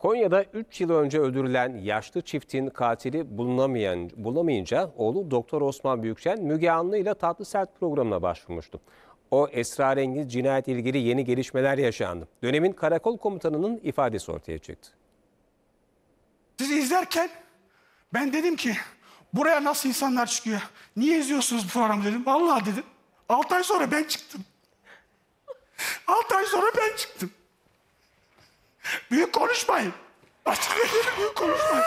Konya'da 3 yıl önce öldürülen yaşlı çiftin katili bulunamayınca oğlu Doktor Osman Büyükşen Müge Anlı ile Tatlı Sert programına başvurmuştu. O esrarengiz cinayetle ilgili yeni gelişmeler yaşandı. Dönemin karakol komutanının ifadesi ortaya çıktı. Sizi izlerken ben dedim ki buraya nasıl insanlar çıkıyor? Niye izliyorsunuz bu programı dedim. Vallahi dedim. 6 ay sonra ben çıktım. 6 ay sonra ben çıktım. Büyük konuşmayın. Başka bir büyük konuşmayın.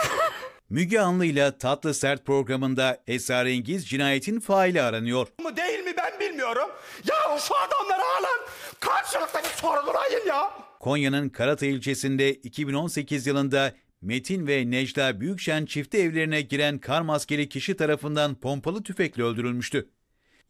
Müge Anlı ile Tatlı Sert programında esrarengiz cinayetin faili aranıyor. Mu değil mi ben bilmiyorum. Ya şu adamları alın. Karşılıkları sorgulayın ya. Konya'nın Karata ilçesinde 2018 yılında Metin ve Necla Büyükşen çifti evlerine giren kar maskeli kişi tarafından pompalı tüfekle öldürülmüştü.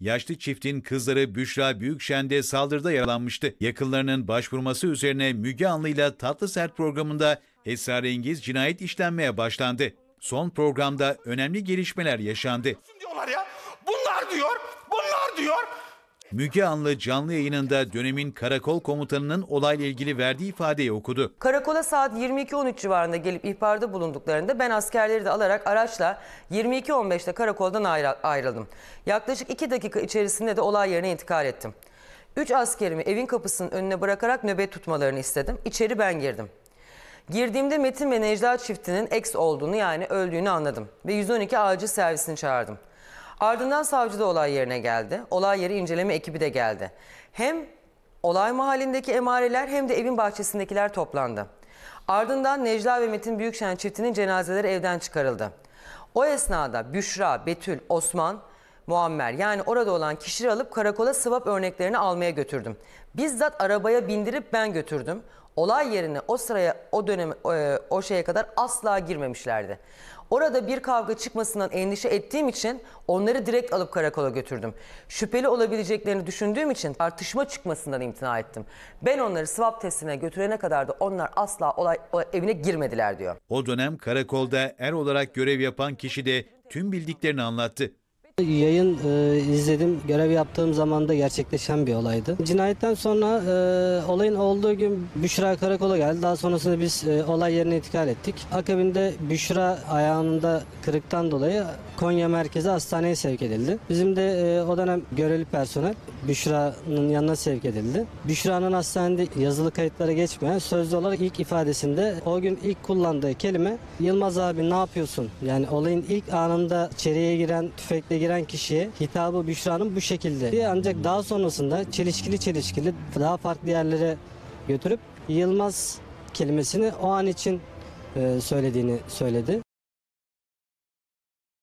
Yaşlı çiftin kızları Büşra Büyükşen de saldırıda yaralanmıştı. Yakınlarının başvurması üzerine Müge Anlı ile Tatlı Sert programında esrarengiz cinayet işlenmeye başlandı. Son programda önemli gelişmeler yaşandı. Diyorlar ya, bunlar diyor. Müge Anlı canlı yayınında dönemin karakol komutanının olayla ilgili verdiği ifadeyi okudu. Karakola saat 22.13 civarında gelip ihbarda bulunduklarında ben askerleri de alarak araçla 22.15'te karakoldan ayrıldım. Yaklaşık 2 dakika içerisinde de olay yerine intikal ettim. 3 askerimi evin kapısının önüne bırakarak nöbet tutmalarını istedim. İçeri ben girdim. Girdiğimde Metin ve Necla çiftinin ex olduğunu yani öldüğünü anladım. Ve 112 acil servisini çağırdım. Ardından savcı da olay yerine geldi. Olay yeri inceleme ekibi de geldi. Hem olay mahallindeki emareler hem de evin bahçesindekiler toplandı. Ardından Necla ve Metin Büyükşen çiftinin cenazeleri evden çıkarıldı. O esnada Büşra, Betül, Osman, Muammer yani orada olan kişileri alıp karakola swap örneklerini almaya götürdüm. Bizzat arabaya bindirip ben götürdüm. Olay yerine o sıraya, o döneme, o şeye kadar asla girmemişlerdi. Orada bir kavga çıkmasından endişe ettiğim için onları direkt alıp karakola götürdüm. Şüpheli olabileceklerini düşündüğüm için tartışma çıkmasından imtina ettim. Ben onları swap testine götürene kadar da onlar asla olay evine girmediler diyor. O dönem karakolda er olarak görev yapan kişi de tüm bildiklerini anlattı. Yayın izledim. Görev yaptığım zaman da gerçekleşen bir olaydı. Cinayetten sonra olayın olduğu gün Büşra karakola geldi. Daha sonrasında biz olay yerine intikal ettik. Akabinde Büşra ayağında kırıktan dolayı Konya merkezi hastaneye sevk edildi. Bizim de o dönem görevli personel Büşra'nın yanına sevk edildi. Büşra'nın hastanede yazılı kayıtlara geçmeyen sözlü olarak ilk ifadesinde o gün ilk kullandığı kelime Yılmaz abi ne yapıyorsun? Yani olayın ilk anında içeriye giren tüfekle giren kişiye hitabı Büşra'nın bu şekilde. Ancak daha sonrasında çelişkili daha farklı yerlere götürüp Yılmaz kelimesini o an için söylediğini söyledi.